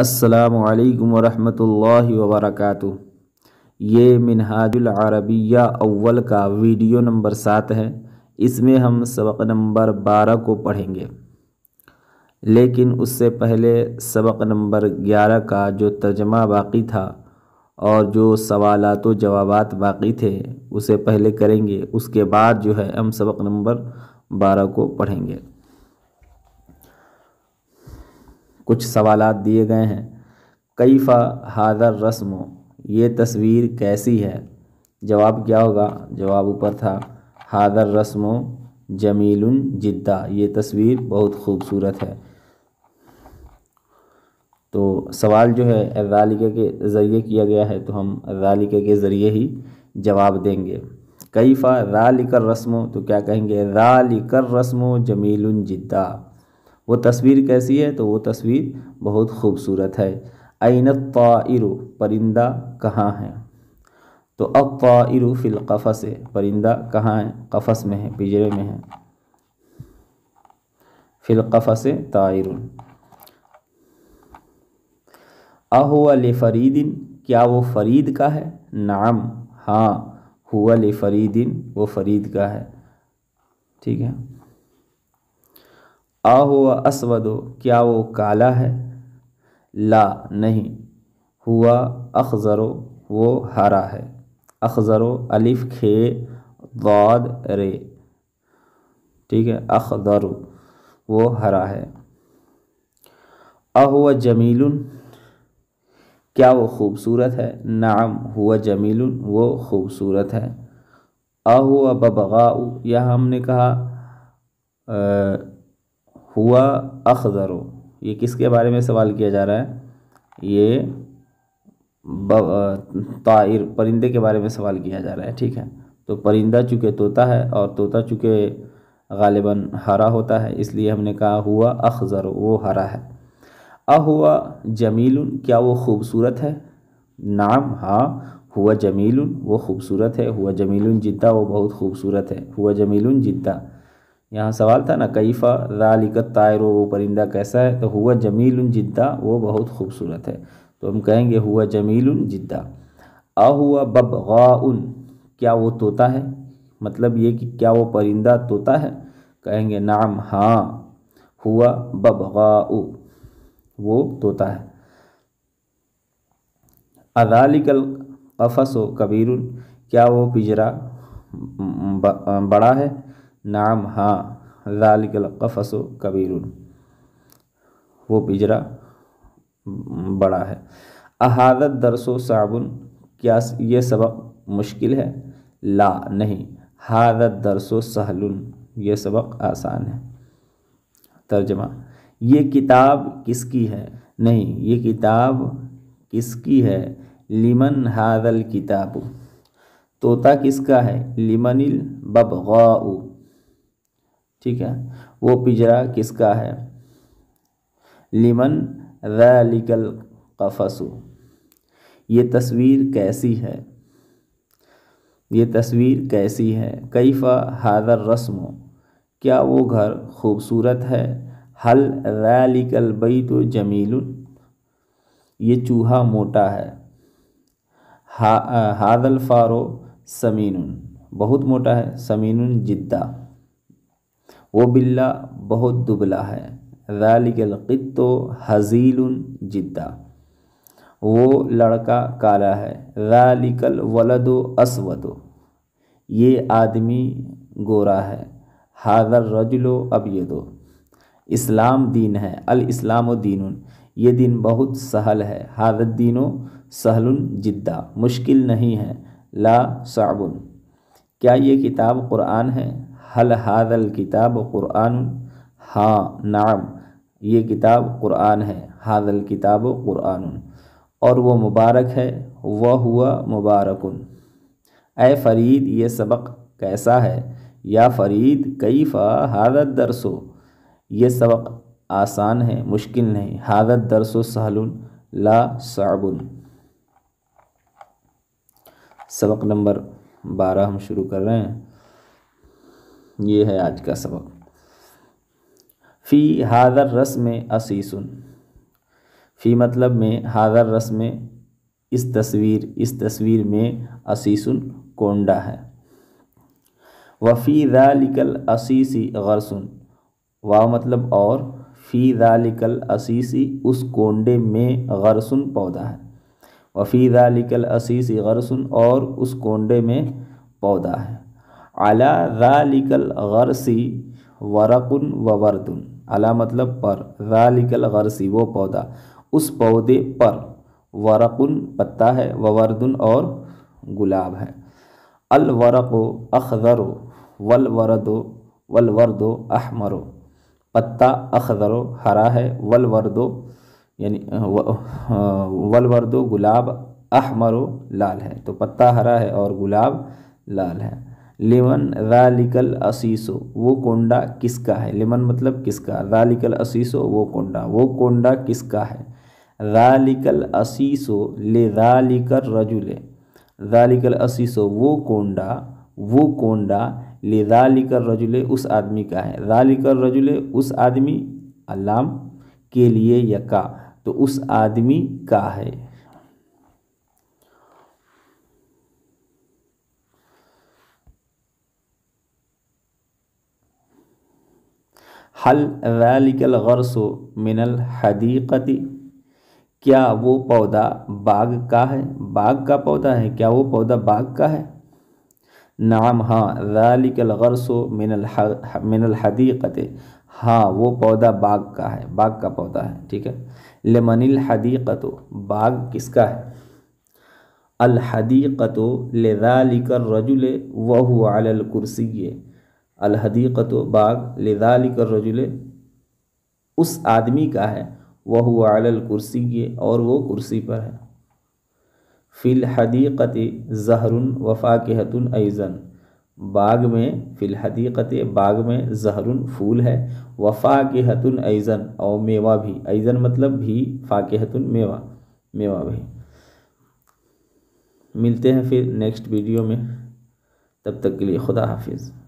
अस्सलामु अलैकुम वरहमतुल्लाहि वबरकातुहू। ये मिन्हाजुल अरबिया अव्वल का वीडियो नंबर 7 है। इसमें हम सबक नंबर 12 को पढ़ेंगे, लेकिन उससे पहले सबक नंबर 11 का जो तर्जमा बाकी था और जो सवालात व जवाबात बाकी थे उसे पहले करेंगे, उसके बाद जो है हम सबक नंबर 12 को पढ़ेंगे। कुछ सवालात दिए गए हैं। कैफा हादर रस्म, ये तस्वीर कैसी है? जवाब क्या होगा? जवाब ऊपर था, हादर रस्म जमीलुन जिद्दा, ये तस्वीर बहुत खूबसूरत है। तो सवाल जो है अज़ालिका के ज़रिए किया गया है, तो हम अज़ालिका के ज़रिए ही जवाब देंगे। कैफा ज़ालिकर रस्म, तो क्या कहेंगे? ज़ालिकर रस्म जमीलुन जिद्दा, वो तस्वीर कैसी है? तो वो तस्वीर बहुत खूबसूरत है। आइनत ताइरु, परिंदा कहाँ है? तो अब ताइरु फिल क़फ़स, परिंदा कहाँ है? क़फ़स में है, पिंजरे में है। फिल क़फ़स ताइरु। अहुवा लिफरीदिन, क्या वो फ़रीद का है? नाम, हाँ, हुआ लिफरीदिन, वो फ़रीद का है। ठीक है। अहुवा अस्वदो, क्या वो काला है? ला, नहीं, हुआ अखज़रो, वो हरा है। अखज़रो अलिफ खे दाद रे, ठीक है, अखदरो, वो हरा है। अहुवा जमीलुन, क्या वो खूबसूरत है? नाम, हुआ जमीलुन, वो खूबसूरत है। अहुवा बबगाउ, यह हमने कहा हुआ अखज़रो, ये किसके बारे में सवाल किया जा रहा है? ये ताइर, परिंदे के बारे में सवाल किया जा रहा है। ठीक है। तो परिंदा चूँकि तोता है और तोता चूँकि गालिबन हरा होता है, इसलिए हमने कहा हुआ अखज़र, वो हरा है। अहुआ जमीलुन, क्या वो खूबसूरत है? नाम, हाँ, हुआ जमीलुन, वो खूबसूरत है। हुआ जमीलुन जिद्दा, वो बहुत खूबसूरत है। हुआ जमीलुन जिद्दा, यहाँ सवाल था ना, कैफ़ा ज़ालिका तायरो, वो परिंदा कैसा है? तो हुआ जमीलुन जिद्दा, वो बहुत खूबसूरत है। तो हम कहेंगे हुआ जमीलुन जिद्दा। अहुआ बबगाउन, क्या वो तोता है? मतलब ये कि क्या वो परिंदा तोता है? कहेंगे नाम, हाँ, हुआ बबगाउ, वो तोता है। अज़ालिकल क़फ़सु कबीरुन, क्या वो पिंजरा बड़ा है? नाम, हाँ, ज़ालिकल क़फ़सु कबीरुन, वो पिंजरा बड़ा है। अहादत दरसो साबुन, क्या ये सबक मुश्किल है? ला, नहीं, हादत दरसो सहलुन, ये सबक आसान है। तर्जमा, ये किताब किसकी है? नहीं, ये किताब किसकी है? लिमन हादल किताबु, तोता किसका है? लिमनिल बबगाउ, ठीक है, वो पिंजरा किसका है? लिमन ज़ालिकल क़फ़सु, ये तस्वीर कैसी है? ये तस्वीर कैसी है? कैफ़ा हादर रस्मो, क्या वो घर खूबसूरत है? हल ज़ालिकल बैतु जमीलुन, ये चूहा मोटा है। हादल फारो समीनुन, बहुत मोटा है। समीनुन जिद्दा, वो बिल्ला बहुत दुबला है। ज़ालिकल क़ित्तो हज़ीलुन जिद्दा, वो लड़का काला है। ज़ालिकल वलदो अस्वदो, ये आदमी गोरा है। हाज़र रजुलो अबयदो, इस्लाम दीन है। अल इस्लामो दीनुन, ये दिन बहुत सहल है। हाज़र दीनो सहलुन जिद्दा, मुश्किल नहीं है। ला साबुन, क्या ये किताब क़ुरान है? हल हादल किताब क़ुरान, हाँ, नाम, ये किताब क़ुरान है। हादल किताब क़ुरान, और वो मुबारक है। वह हुआ मुबारकुन। ए फ़रीद, ये सबक कैसा है? या फ़रीद, कैफ़ा हादा दरसो, ये सबक आसान है, मुश्किल नहीं। हादा दरसो सहलुन ला साबुन। सबक नंबर 12 हम शुरू कर रहे हैं। ये है आज का सबक। फ़ी हादर रस्म असीसुन, फ़ी मतलब में, हादर रस में, इस तस्वीर में असीसुल कोंडा है। वफ़ी ज़ालिकल असीसी गर्सुन, वाह मतलब और, फ़ी ज़ालिकल असीसी उस कोंडे में गर्सुन पौधा है। वफ़ी ज़ालिकल असीसी गर्सुन और उस कोंडे में पौधा है। अला ज़ालिकल गर्सी वरक़ुन व वर्दुन, अला मतलब पर, ज़ालिकल गर्सी वो पौधा, उस पौधे पर, वरक़ुन पत्ता है, व वर्दुन और गुलाब है। अल वरक़ो अख़ज़रो वल वर्दो वल वर्दो अहमरो, पत्ता अख़ज़रो हरा है, वल वर्दो यानी वल वर्दो गुलाब, अहमरो लाल है, तो पत्ता हरा है और गुलाब लाल है। लिमन ज़ालिकल असीसो, वो कोंडा किसका है, लिमन मतलब किसका, ज़ालिकल असीसो वो कोंडा किसका है। ज़ालिकल असीसो ले ज़ालिकर रजुले, ज़ालिकल असीसो वो कोंडा ले ज़ालिकर रजुले उस आदमी का है। ज़ालिकर रजुले उस आदमी, अलाम के लिए या का, तो उस आदमी का है। हल ज़ालिकल गर्सो मिनल हदीक़ती, क्या वो पौधा बाग का है, बाग का पौधा है, क्या वो पौधा बाग का है। नाम, हाँ, ज़ालिकल गर्सो मिनल हदीक़ते, हाँ वो पौधा बाग का है, बाग का पौधा है, ठीक है। लिमनिल हदीक़तो, बाग किसका है। अल हदीक़तो लिज़ालिकर रजुले वहुवा अलल कुर्सिये, अल हदीक़तो बाग लिज़ालिकर रजुले उस आदमी का है, वहुवा अलल कुर्सिये और वो कुर्सी पर है। फ़िल हदीक़ते ज़हरुन व फ़ाकिहतुन ऐज़न, बाग में, फ़िल हदीक़ते बाग में, ज़हरुन फूल है, व फ़ाकिहतुन ऐज़न और मेवा भी, ऐज़न मतलब भी, फ़ाकिहतुन मेवा, मेवा भी। मिलते हैं फिर नेक्स्ट वीडियो में, तब तक के लिए खुदा हाफिज़।